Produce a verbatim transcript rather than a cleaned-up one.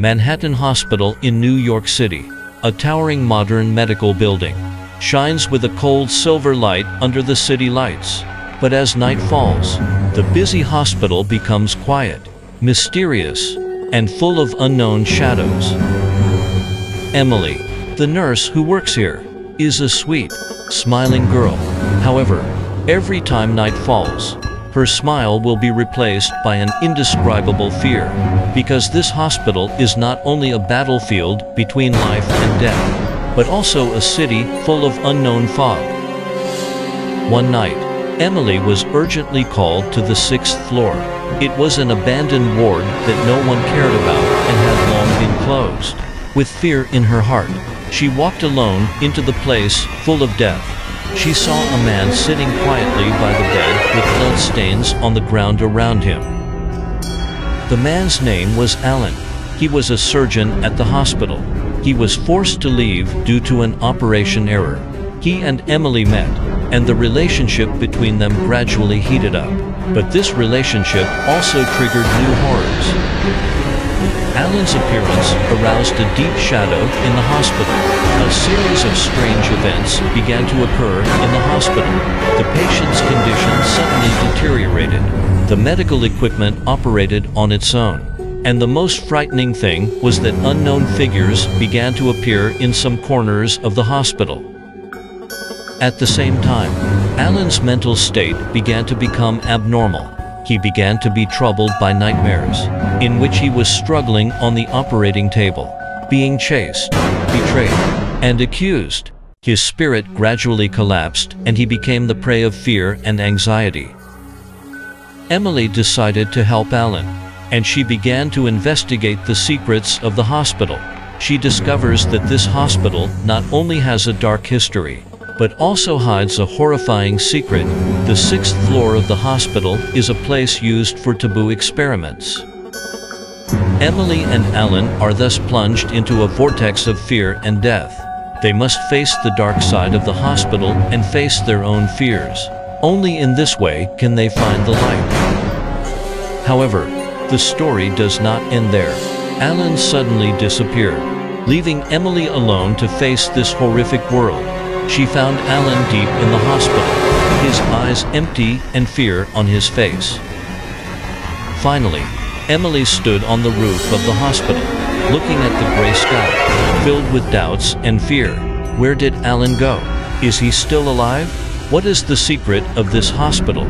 Manhattan Hospital in New York City, a towering modern medical building, shines with a cold silver light under the city lights. But as night falls, the busy hospital becomes quiet, mysterious, and full of unknown shadows. Emily, the nurse who works here, is a sweet, smiling girl. However, every time night falls, her smile will be replaced by an indescribable fear, because this hospital is not only a battlefield between life and death, but also a city full of unknown fog. One night, Emily was urgently called to the sixth floor. It was an abandoned ward that no one cared about and had long been closed. With fear in her heart, she walked alone into the place full of death. She saw a man sitting quietly by the bed with bloodstains on the ground around him. The man's name was Alan. He was a surgeon at the hospital. He was forced to leave due to an operation error. He and Emily met, and the relationship between them gradually heated up. But this relationship also triggered new horrors. Alan's appearance aroused a deep shadow in the hospital. A series of strange events began to occur in the hospital. The patient's condition suddenly deteriorated. The medical equipment operated on its own. And the most frightening thing was that unknown figures began to appear in some corners of the hospital. At the same time, Alan's mental state began to become abnormal. He began to be troubled by nightmares, in which he was struggling on the operating table, being chased, betrayed, and accused. His spirit gradually collapsed, and he became the prey of fear and anxiety. Emily decided to help Alan, and she began to investigate the secrets of the hospital. She discovers that this hospital not only has a dark history, but also hides a horrifying secret. The sixth floor of the hospital is a place used for taboo experiments. Emily and Alan are thus plunged into a vortex of fear and death. They must face the dark side of the hospital and face their own fears. Only in this way can they find the light. However, the story does not end there. Alan suddenly disappeared, leaving Emily alone to face this horrific world. She found Alan deep in the hospital, his eyes empty and fear on his face. Finally, Emily stood on the roof of the hospital, looking at the gray sky, filled with doubts and fear. Where did Alan go? Is he still alive? What is the secret of this hospital?